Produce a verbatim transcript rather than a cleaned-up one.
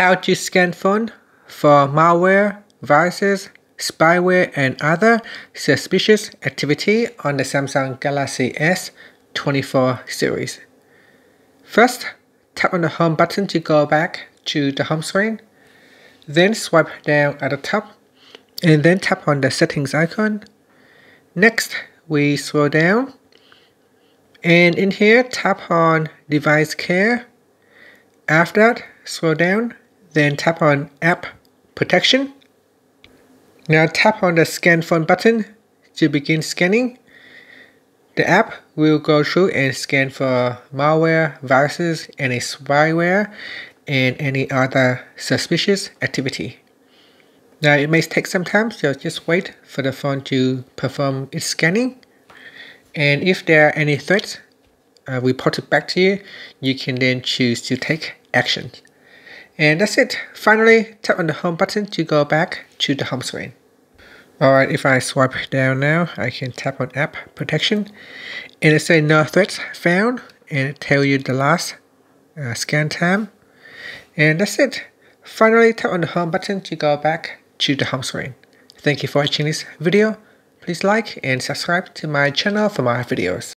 How to scan phone for malware, viruses, spyware and other suspicious activity on the Samsung Galaxy S twenty-four series. First, tap on the home button to go back to the home screen. Then swipe down at the top and then tap on the settings icon. Next, we scroll down and in here tap on device care. After that, scroll down, then tap on app protection. Now tap on the scan phone button to begin scanning. The app will go through and scan for malware, viruses, any spyware and any other suspicious activity. Now it may take some time, so just wait for the phone to perform its scanning. And if there are any threats uh, reported back to you, you can then choose to take action. And that's it. Finally, tap on the home button to go back to the home screen. Alright, if I swipe down now, I can tap on app protection. And it says no threats found, and it tells you the last uh, scan time. And that's it. Finally, tap on the home button to go back to the home screen. Thank you for watching this video. Please like and subscribe to my channel for more videos.